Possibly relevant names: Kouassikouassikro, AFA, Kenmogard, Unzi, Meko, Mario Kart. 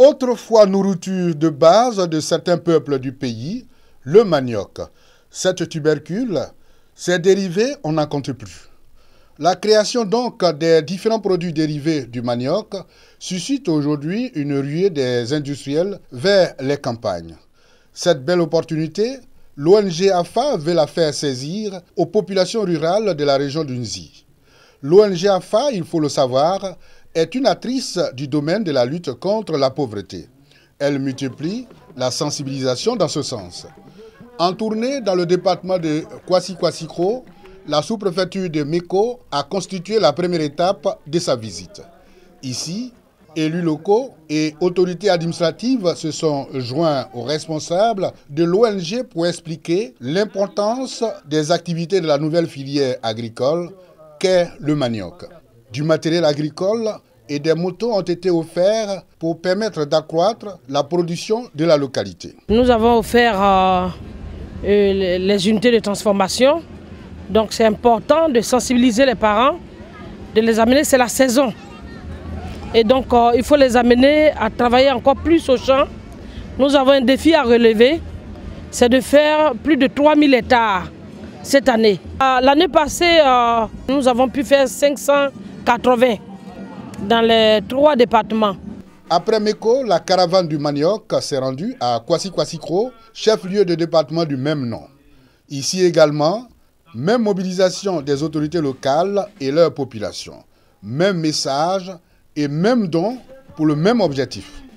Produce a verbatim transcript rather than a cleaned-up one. Autrefois nourriture de base de certains peuples du pays, le manioc. Cette tubercule, ses dérivés, on n'en compte plus. La création donc des différents produits dérivés du manioc suscite aujourd'hui une ruée des industriels vers les campagnes. Cette belle opportunité, l'O N G A F A veut la faire saisir aux populations rurales de la région d'Unzi. L'O N G A F A, il faut le savoir, est une actrice du domaine de la lutte contre la pauvreté. Elle multiplie la sensibilisation dans ce sens. En tournée dans le département de Kouassikouassikro, la sous-préfecture de Meko a constitué la première étape de sa visite. Ici, élus locaux et autorités administratives se sont joints aux responsables de l'O N G pour expliquer l'importance des activités de la nouvelle filière agricole qu'est le manioc. Du matériel agricole et des motos ont été offerts pour permettre d'accroître la production de la localité. Nous avons offert euh, les unités de transformation, donc c'est important de sensibiliser les parents, de les amener, c'est la saison. Et donc euh, il faut les amener à travailler encore plus au champ. Nous avons un défi à relever, c'est de faire plus de trois mille hectares cette année. Euh, L'année passée, euh, nous avons pu faire cinq cent quatre-vingts dans les trois départements. Après Meko, la caravane du manioc s'est rendue à Kouassikouassikro, chef-lieu de département du même nom. Ici également, même mobilisation des autorités locales et leur population. Même message et même don pour le même objectif.